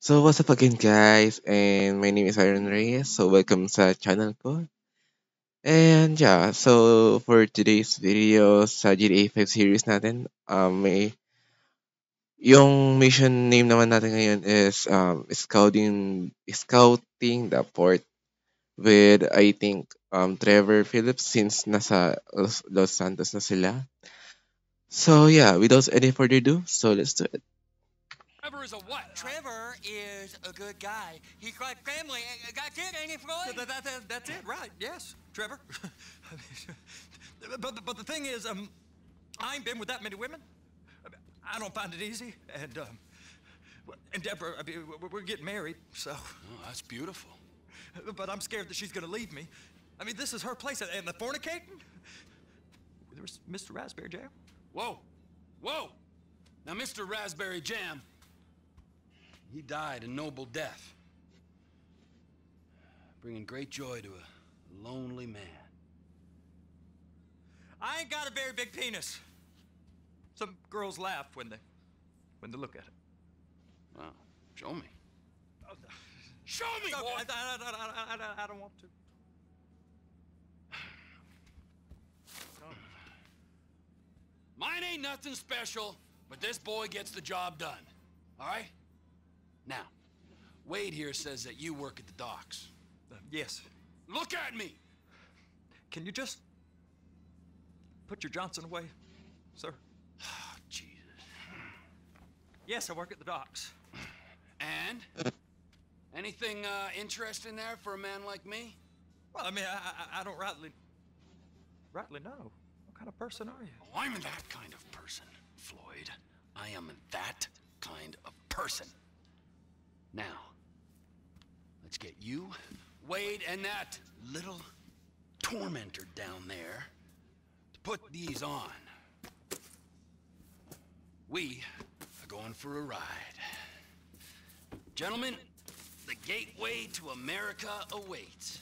So what's up again guys, and my name is Iron Reyes, so welcome sa channel ko. And yeah, so for today's video sa GTA 5 series natin, yung mission name naman natin ngayon is scouting the port with, I think, Trevor Phillips, since nasa Los Santos na sila. So yeah, without any further ado, so let's do it. Trevor is a what? Trevor is a good guy. He's like family. That's it, ain't it, Floyd? That's it, right? Yes, Trevor. but the thing is, I ain't been with that many women. I don't find it easy. And Deborah, I mean, we're getting married, so. Oh, that's beautiful. But I'm scared that she's gonna leave me. I mean, this is her place, and the fornicating. There was Mr. Raspberry Jam. Whoa, whoa! Now, Mr. Raspberry Jam. He died a noble death, bringing great joy to a lonely man. I ain't got a very big penis. Some girls laugh when they look at it. Wow, show me. Oh, no. Show me, boy! I don't want to. No. Mine ain't nothing special, but this boy gets the job done, all right? Now, Wade here says that you work at the docks. Yes. Look at me! Can you just put your Johnson away, sir? Oh, Jesus. Yes, I work at the docks. And? Anything interesting there for a man like me? Well, I mean, I don't rightly know. What kind of person are you? Oh, I'm that kind of person, Floyd. I am that kind of person. Now, let's get you, Wade, and that little tormentor down there to put these on. We are going for a ride. Gentlemen, the gateway to America awaits.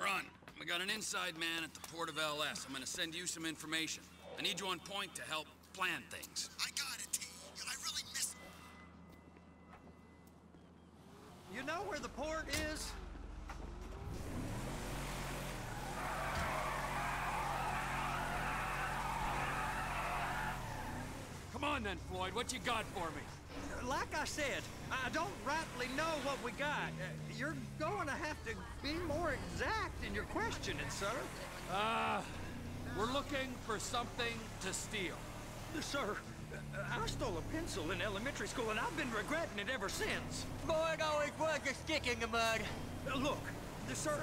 Ron, we got an inside man at the Port of L.S. I'm going to send you some information. I need you on point to help plan things. I got it, T. You know where the port is? Come on then, Floyd. What you got for me? Like I said, I don't rightly know what we got. You're going to have to be more exact in your questioning, sir. We're looking for something to steal. Sir, I stole a pencil in elementary school, and I've been regretting it ever since. Boy, it always was a stick in the mud. Look, sir,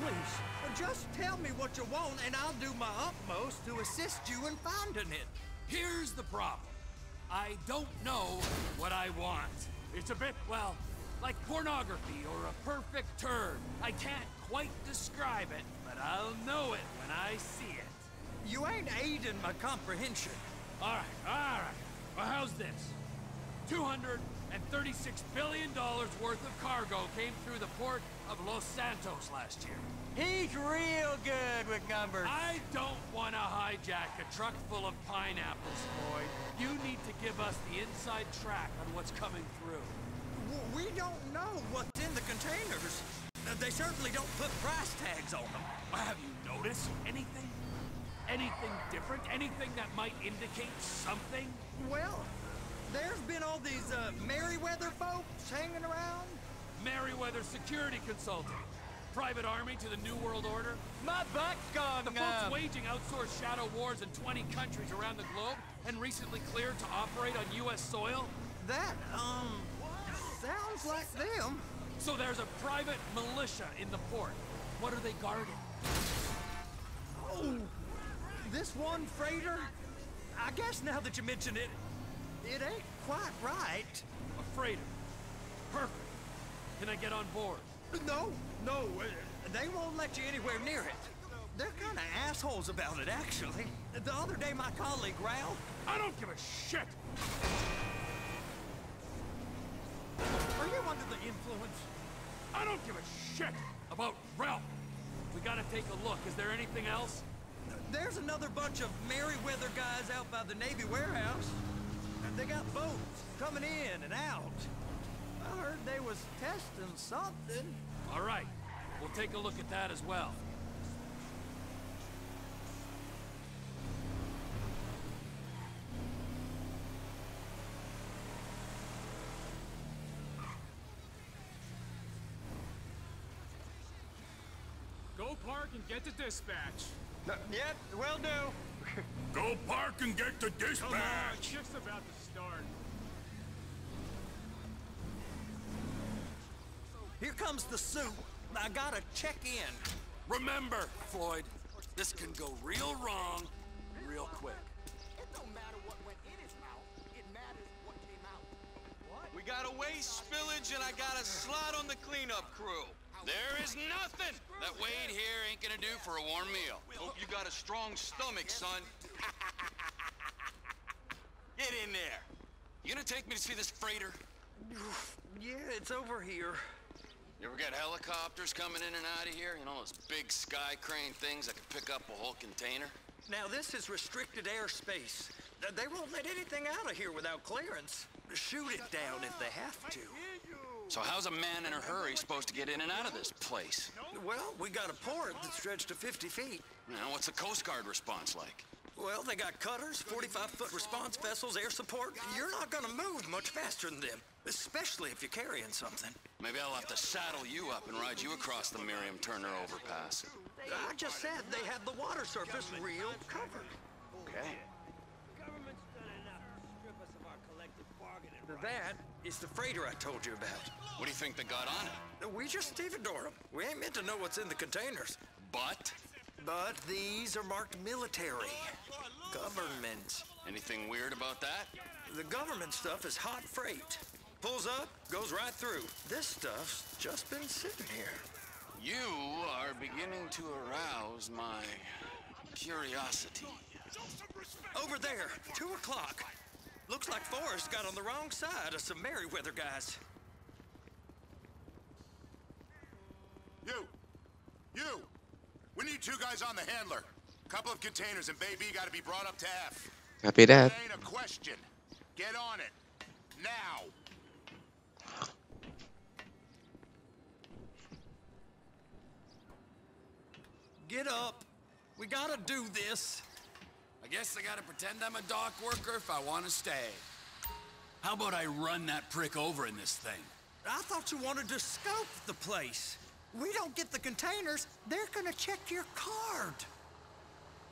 please, just tell me what you want, and I'll do my utmost to assist you in finding it. Here's the problem. I don't know what I want. It's a bit, well, like pornography or a perfect turn. I can't quite describe it, but I'll know it when I see it. You ain't aiding my comprehension. All right. Well, how's this? $236 billion worth of cargo came through the port of Los Santos last year. He's real good with numbers. I don't want to hijack a truck full of pineapples, Floyd. You need to give us the inside track on what's coming through. We don't know what's in the containers. They certainly don't put price tags on them. Have you noticed anything? Anything different? Anything that might indicate something? Well, there's been all these Merryweather folks hanging around. Merryweather Security Consultants. Private army to the New World Order. My butt's gone. The folks waging outsourced shadow wars in 20 countries around the globe and recently cleared to operate on U.S. soil. That, sounds like them. So there's a private militia in the port. What are they guarding? Oh! This one freighter? I guess now that you mention it, it ain't quite right. A freighter. Perfect. Can I get on board? No. They won't let you anywhere near it. They're kind of assholes about it, actually. The other day, my colleague, Ralph... I don't give a shit! Are you under the influence? I don't give a shit about Ralph. We gotta take a look. Is there anything else? There's another bunch of Merryweather guys out by the Navy warehouse. They got boats coming in and out. I heard they was testing something. All right, we'll take a look at that as well. Go park and get to dispatch. Yeah, will do. Go park and get to dispatch. Come on, shift's about to start. Here comes the suit. I gotta check in. Remember, Floyd, this can go real wrong, real quick. It don't matter what went in his mouth. It matters what came out. What? We got a waste spillage, and I got a slot on the cleanup crew. There is nothing that Wade here ain't gonna do for a warm meal. Hope you got a strong stomach, son. Get in there. You gonna take me to see this freighter? Yeah, it's over here. You ever got helicopters coming in and out of here? You know, those big sky crane things that could pick up a whole container? Now, this is restricted airspace. They won't let anything out of here without clearance. Shoot it down if they have to. So how's a man in a hurry supposed to get in and out of this place? Well, we got a port that stretched to 50 feet. Now, what's the Coast Guard response like? Well, they got cutters, 45-foot response vessels, air support. You're not gonna move much faster than them, especially if you're carrying something. Maybe I'll have to saddle you up and ride you across the Miriam Turner Overpass. I just said they have the water surface real covered. Okay. That is the freighter I told you about. What do you think they got on it? We just stevedore them. We ain't meant to know what's in the containers. But these are marked military. Government. Anything weird about that? The government stuff is hot freight. Pulls up, goes right through. This stuff's just been sitting here. You are beginning to arouse my curiosity. Over there, 2 o'clock. Looks like Forrest got on the wrong side of some Merryweather guys. You! We need 2 guys on the handler. Couple of containers and baby gotta be brought up to F. Copy that. That ain't a question. Get on it. Now! Get up. We gotta do this. I guess I gotta pretend I'm a dock worker if I wanna stay. How about I run that prick over in this thing? I thought you wanted to scope the place. We don't get the containers, they're gonna check your card.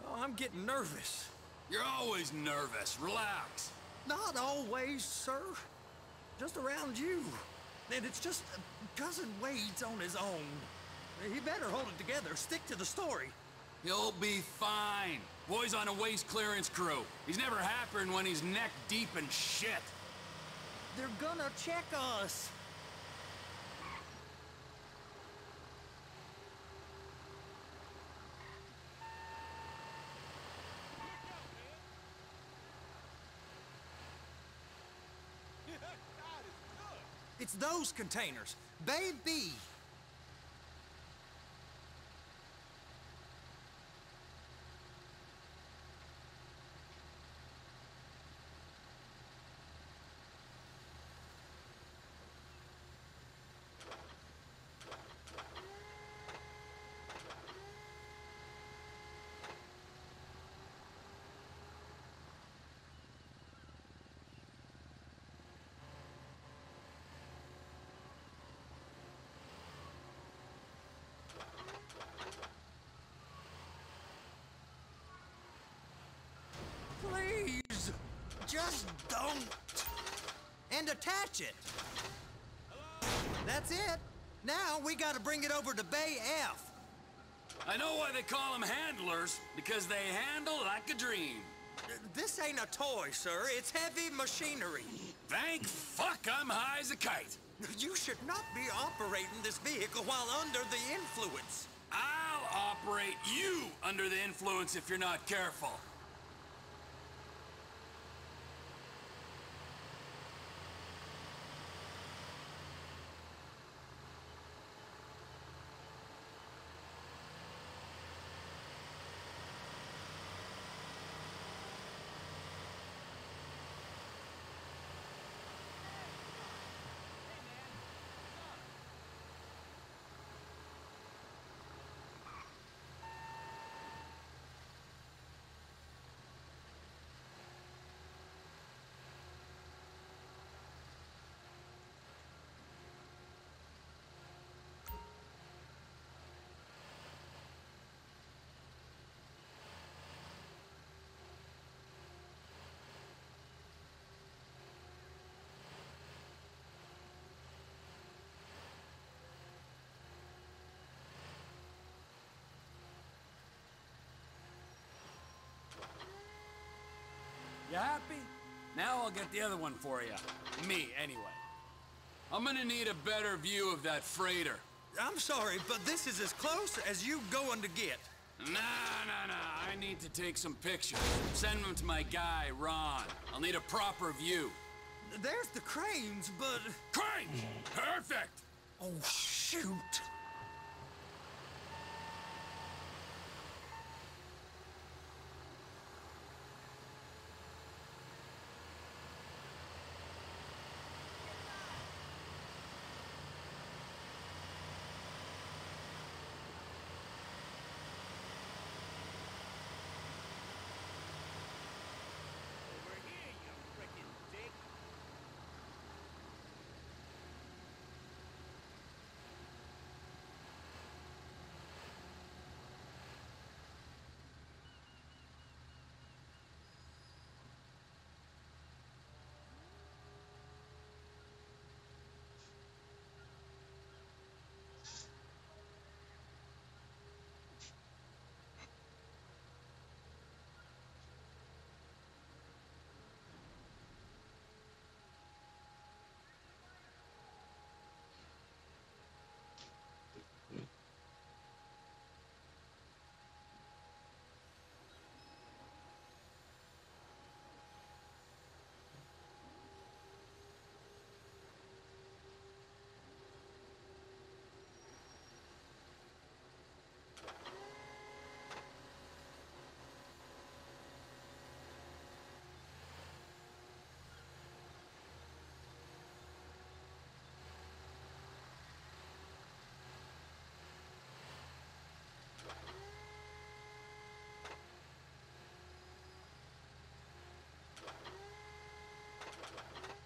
Oh, I'm getting nervous. You're always nervous, relax. Not always, sir. Just around you. And it's just Cousin Wade's on his own. He better hold it together, stick to the story. He'll be fine. Boy's on a waste clearance crew. He's never happened when he's neck deep in shit. They're gonna check us. It's those containers, baby. Just don't. And attach it. That's it. Now we gotta bring it over to Bay F. I know why they call them handlers, because they handle like a dream. This ain't a toy, sir. It's heavy machinery. Thank fuck I'm high as a kite. You should not be operating this vehicle while under the influence. I'll operate you under the influence if you're not careful. You happy? Now I'll get the other one for you. Me, anyway. I'm gonna need a better view of that freighter. I'm sorry, but this is as close as you going to get. Nah. I need to take some pictures. Send them to my guy, Ron. I'll need a proper view. There's the cranes, but... Cranes! Perfect! Oh, shoot!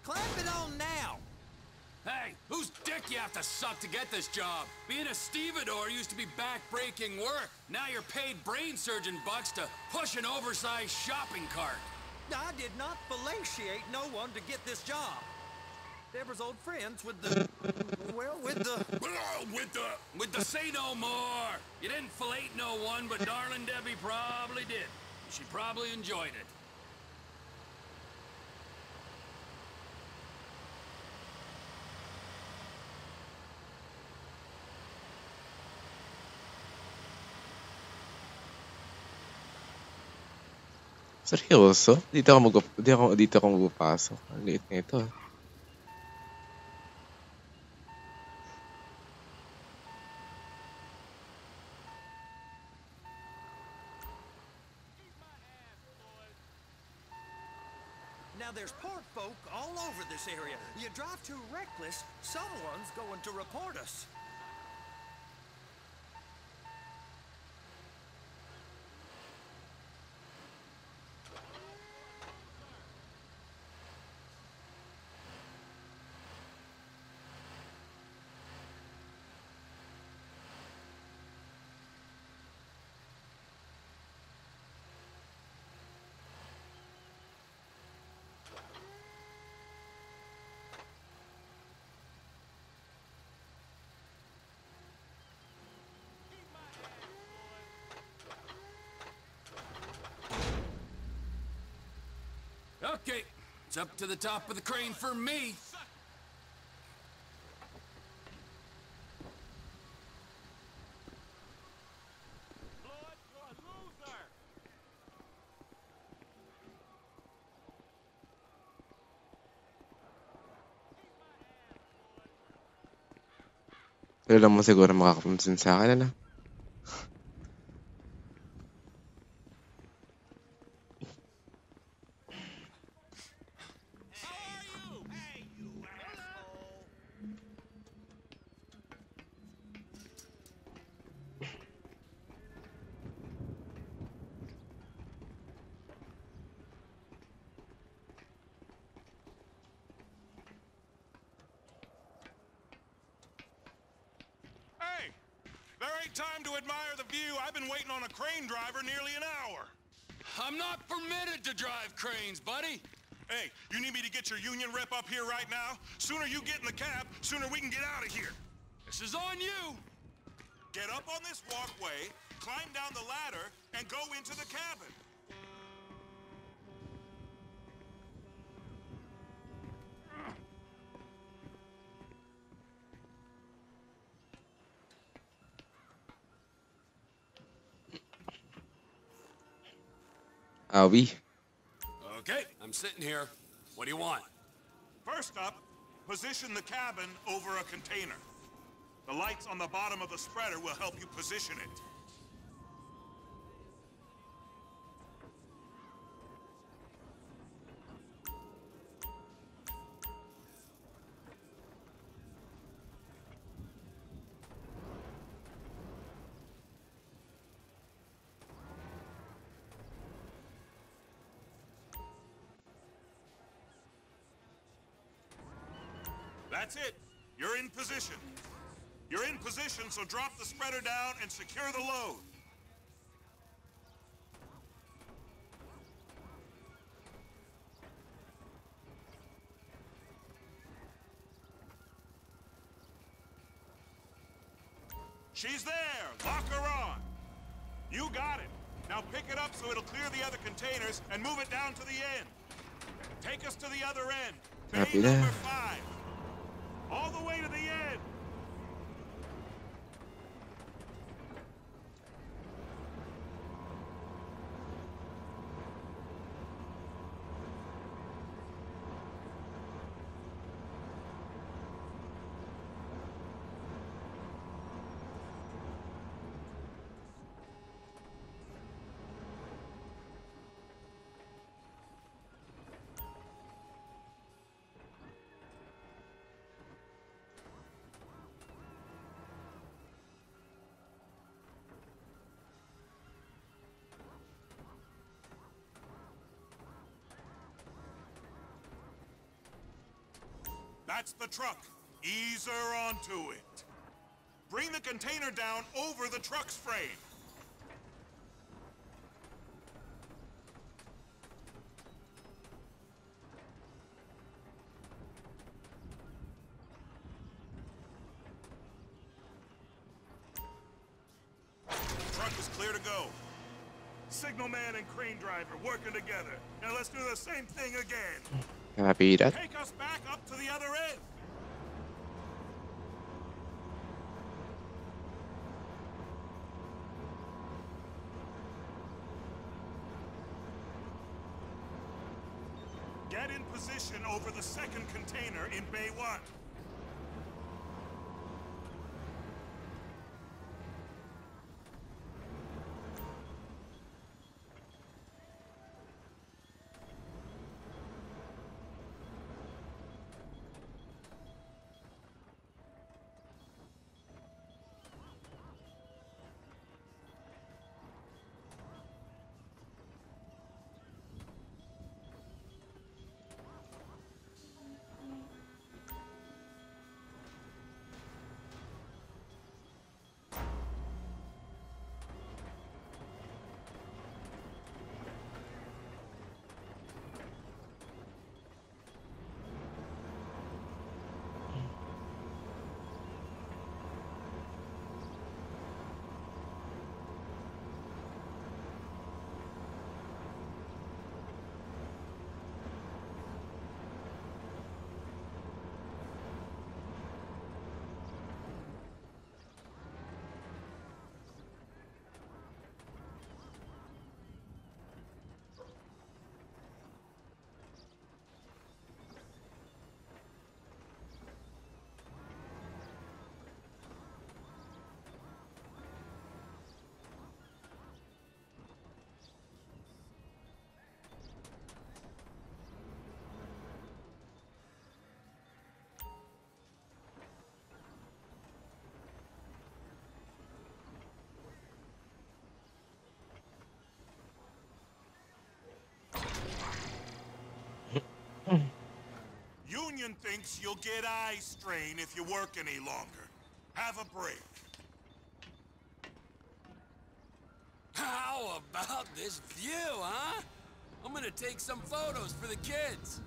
Clamp it on now! Hey, whose dick you have to suck to get this job? Being a stevedore used to be back-breaking work. Now you're paid brain surgeon bucks to push an oversized shopping cart. I did not fellatiate no one to get this job. Deborah's old friends with the... well, with the say no more! You didn't fellate no one, but darling Debbie probably did. She probably enjoyed it. Seryoso? Dito ako magpapasok. Ang liit na ito. Now there's port folk all over this area. You drive too reckless, someone's going to report us. Okay, it's up to the top of the crane for me. Pero lang mo siguro makakapansin sa akin, ano? Time to admire the view. I've been waiting on a crane driver nearly an hour. I'm not permitted to drive cranes, buddy. Hey, you need me to get your union rep up here right now? Sooner you get in the cab, sooner we can get out of here. This is on you. Get up on this walkway, climb down the ladder, and go into the cabin. Albie. Okay, I'm sitting here. What do you want? First up, position the cabin over a container. The lights on the bottom of the spreader will help you position it. That's it. You're in position. You're in position, so drop the spreader down and secure the load. She's there! Lock her on! You got it. Now pick it up so it'll clear the other containers and move it down to the end. Take us to the other end. Bay number 5. All the way to the end! That's the truck. Ease her onto it. Bring the container down over the truck's frame. The truck is clear to go. Signalman and crane driver working together. Now let's do the same thing again. Copy that. Take us back up to the other end. Get in position over the second container in Bay 1. Union thinks you'll get eye strain if you work any longer. Have a break. How about this view, huh? I'm gonna take some photos for the kids.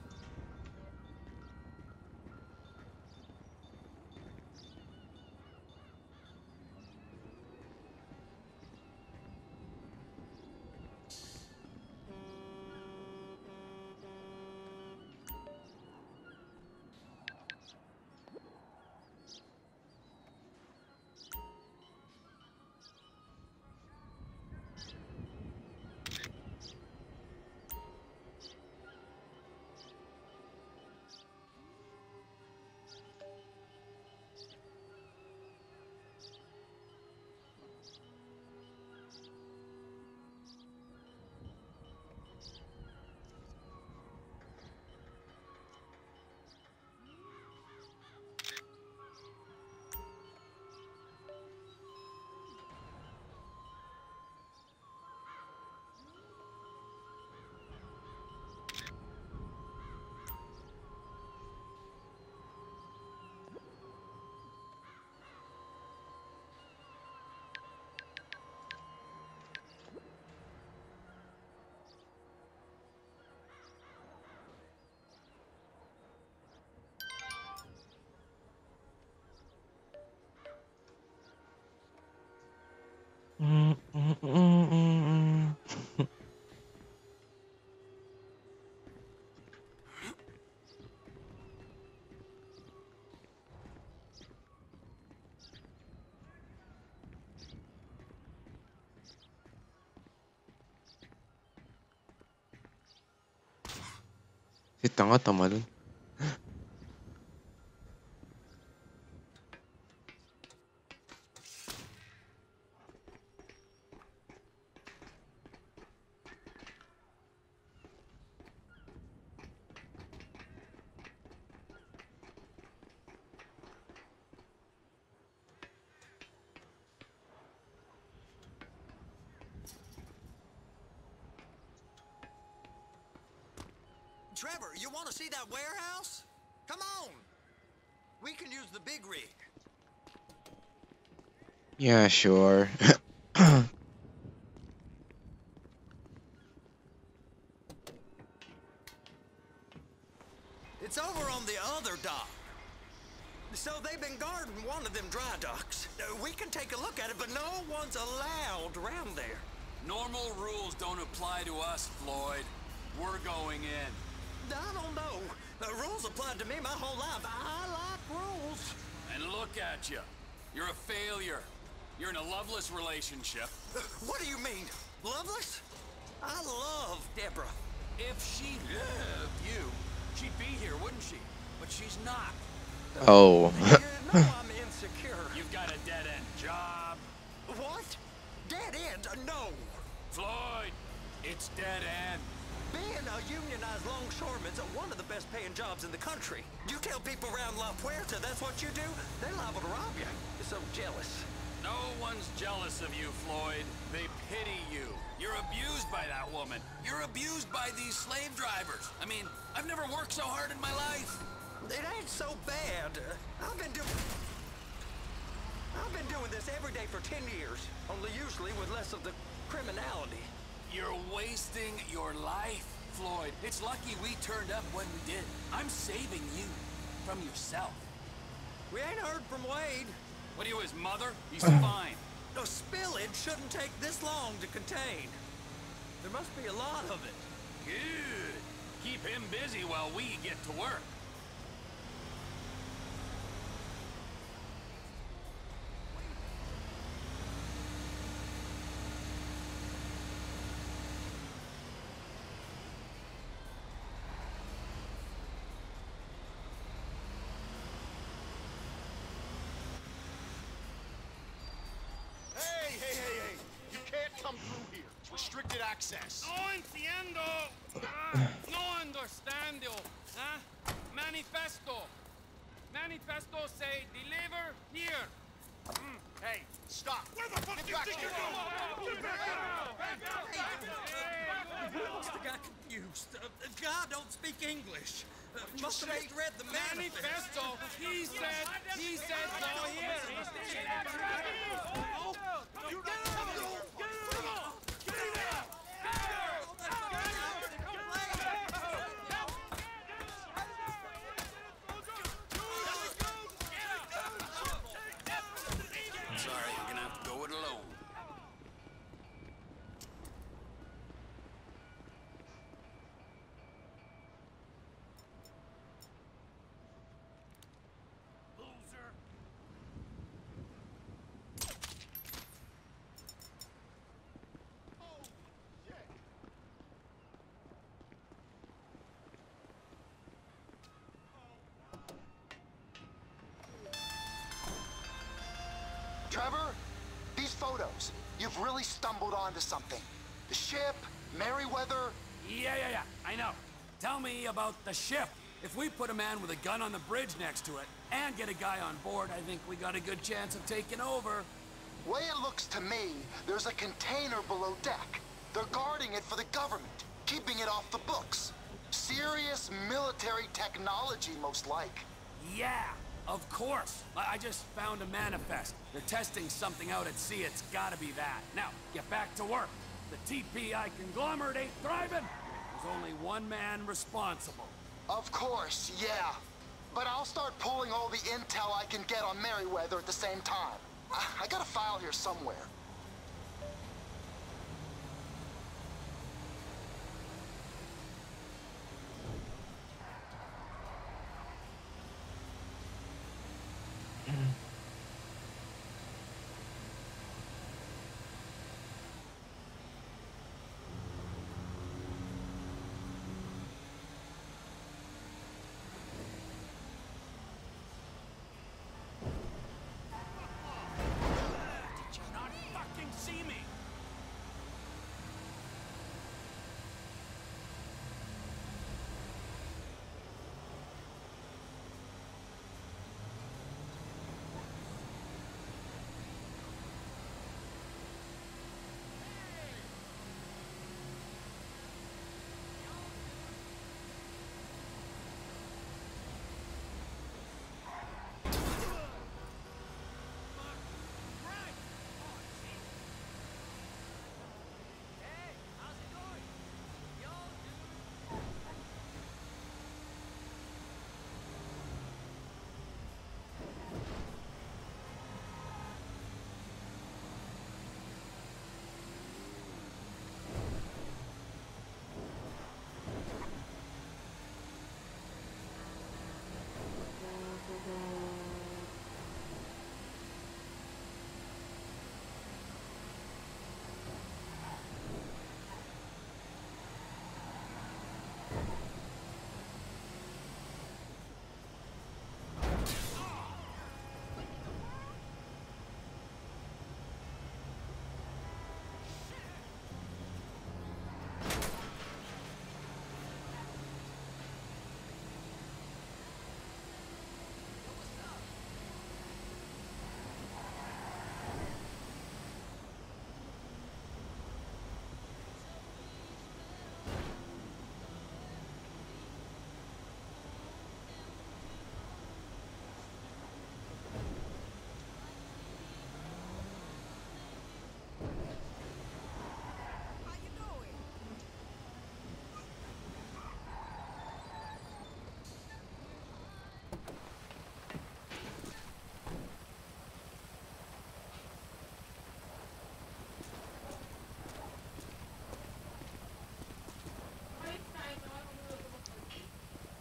Si tanga-tama dun. Trevor, you want to see that warehouse? Come on! We can use the big rig. Yeah, sure. It's over on the other dock. So they've been guarding one of them dry docks. We can take a look at it, but no one's allowed around there. Normal rules don't apply to us, Floyd. We're going in. I don't know. Rules applied to me my whole life. I like rules. And look at you. You're a failure. You're in a loveless relationship. What do you mean? Loveless? I love Deborah. If she loved you, she'd be here, wouldn't she? But she's not. Oh. You know I'm insecure. You've got a dead-end job. What? Dead end? No. Floyd, it's dead end. Being a unionized longshoreman's one of the best paying jobs in the country. You tell people around La Puerta that's what you do, they're liable to rob you. You're so jealous. No one's jealous of you, Floyd. They pity you. You're abused by that woman. You're abused by these slave drivers. I mean, I've never worked so hard in my life. It ain't so bad. I've been doing this every day for 10 years, only usually with less of the criminality. You're wasting your life, Floyd. It's lucky we turned up when we did. I'm saving you from yourself. We ain't heard from Wade. What are you, his mother? He's fine. No spillage shouldn't take this long to contain. There must be a lot of it. Good. Keep him busy while we get to work. Restricted access. No entiendo. No understando. Manifesto. Manifesto say deliver here. Hey, stop. Where the fuck do you think you're going? I got confused. God don't speak English. Must have read the manifesto. He said no here. Trevor, these photos, you've really stumbled onto something. The ship, Merryweather... Yeah, I know. Tell me about the ship. If we put a man with a gun on the bridge next to it, and get a guy on board, I think we got a good chance of taking over. Way it looks to me, there's a container below deck. They're guarding it for the government, keeping it off the books. Serious military technology, most like. Yeah. Of course. I just found a manifest. They're testing something out at sea. It's gotta be that. Now, get back to work. The TPI conglomerate ain't thriving. There's only one man responsible. Of course, yeah. But I'll start pulling all the intel I can get on Merryweather at the same time. I got a file here somewhere.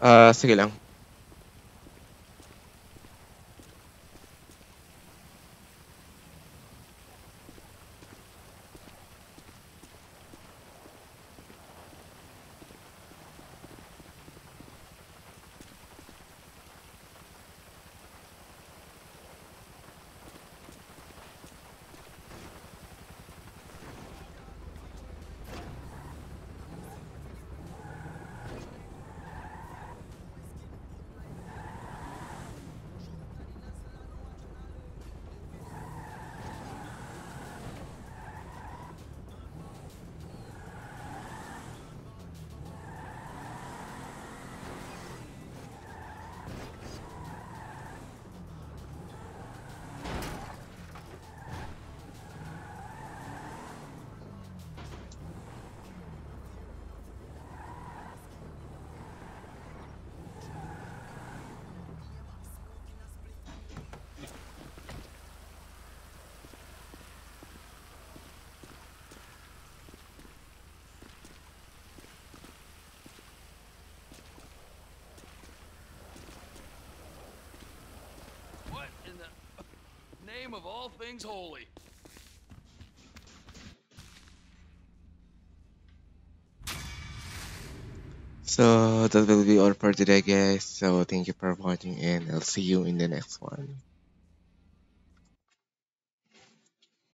Sige lang. Name of all things holy. So that will be all for today, guys. So thank you for watching and I'll see you in the next one.